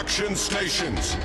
Action stations.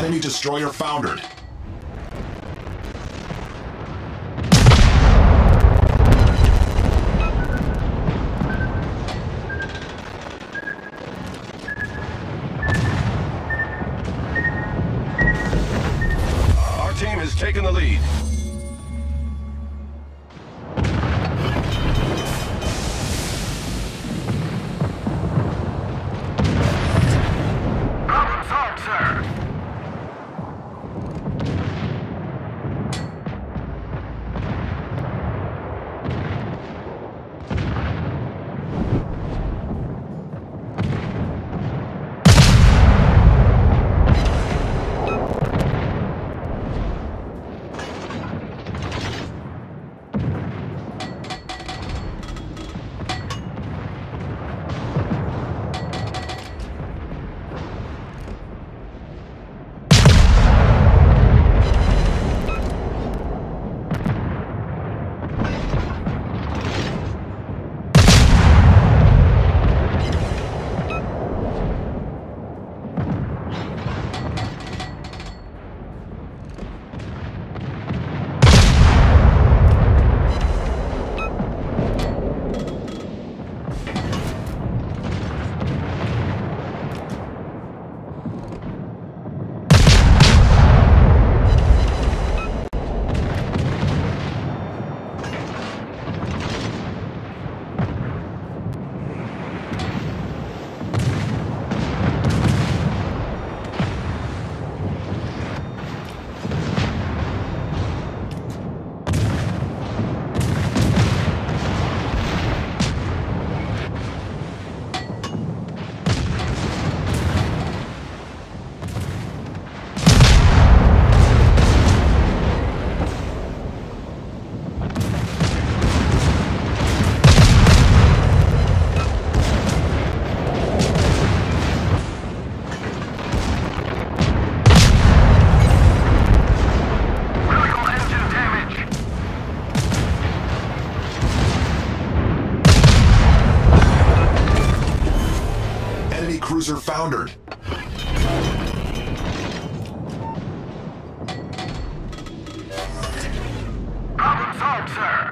Enemy destroyer foundered. Our team has taken the lead. Cruiser foundered. Problem solved, sir.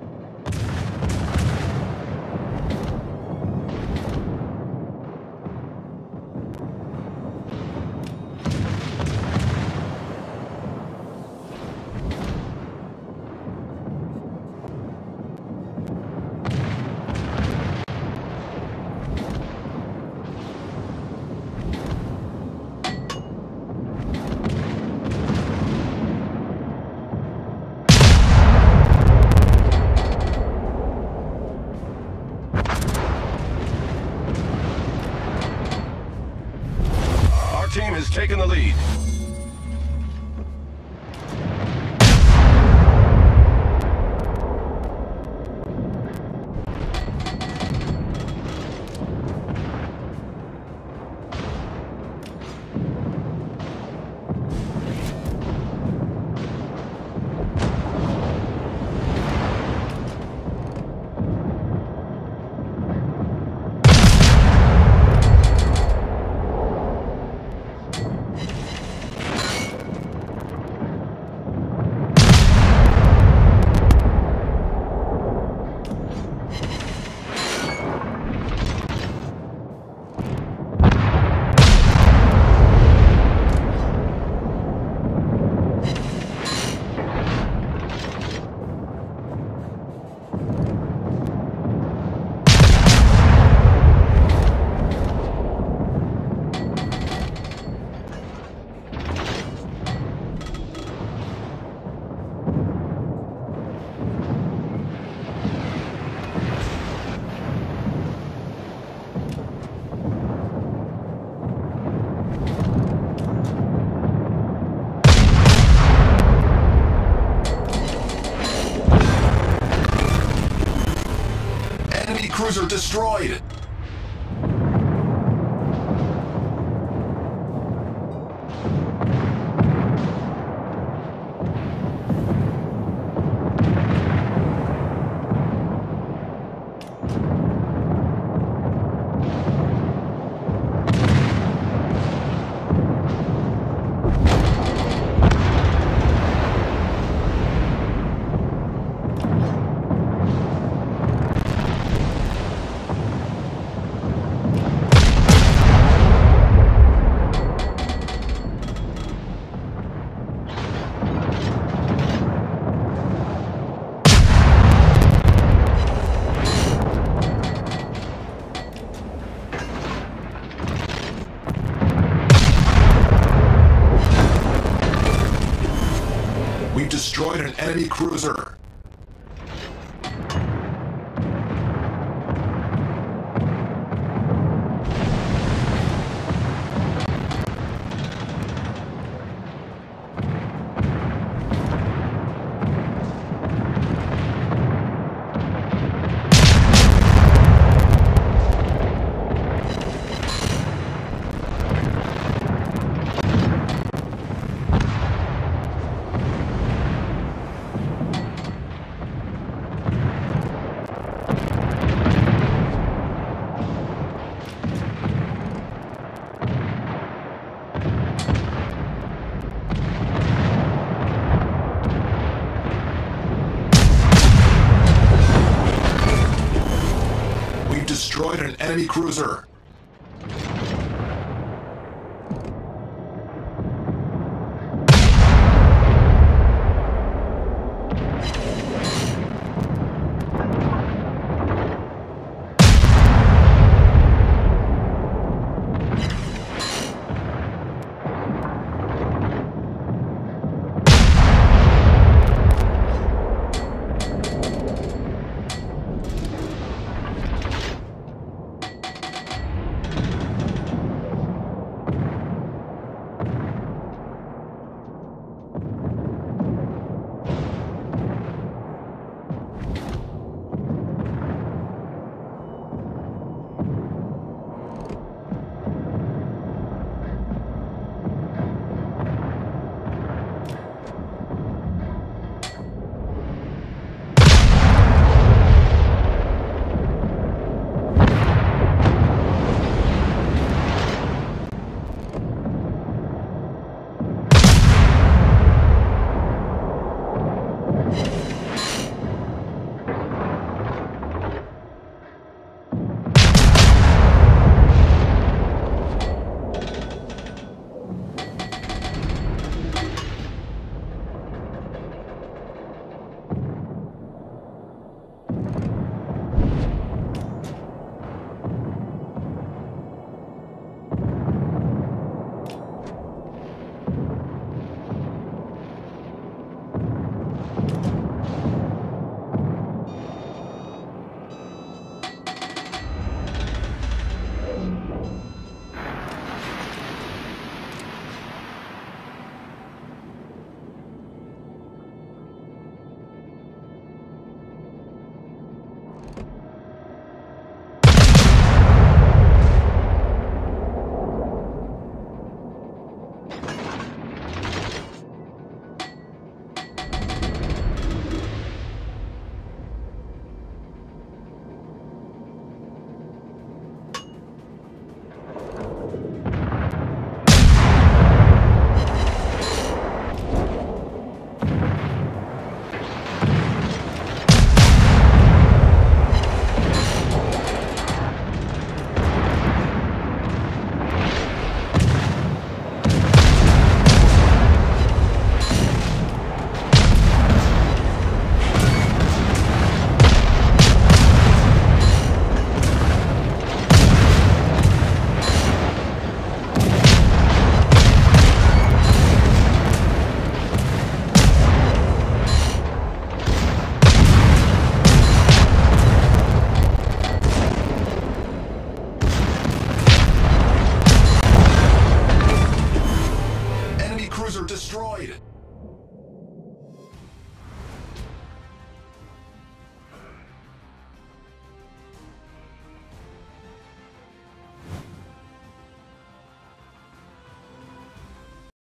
cruiser destroyed! Destroyed an enemy cruiser. Destroyed an enemy cruiser.